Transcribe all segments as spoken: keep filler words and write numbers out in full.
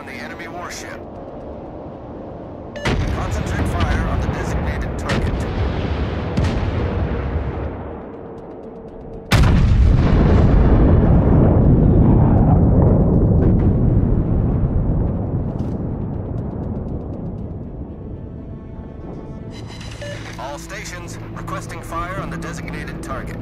on the enemy warship. Concentrate fire on the designated target. All stations, requesting fire on the designated target.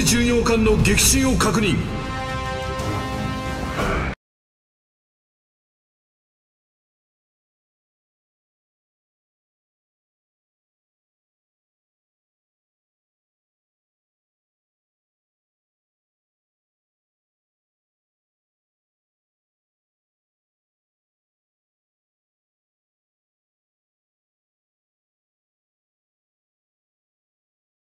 敵巡洋艦の撃沈を確認。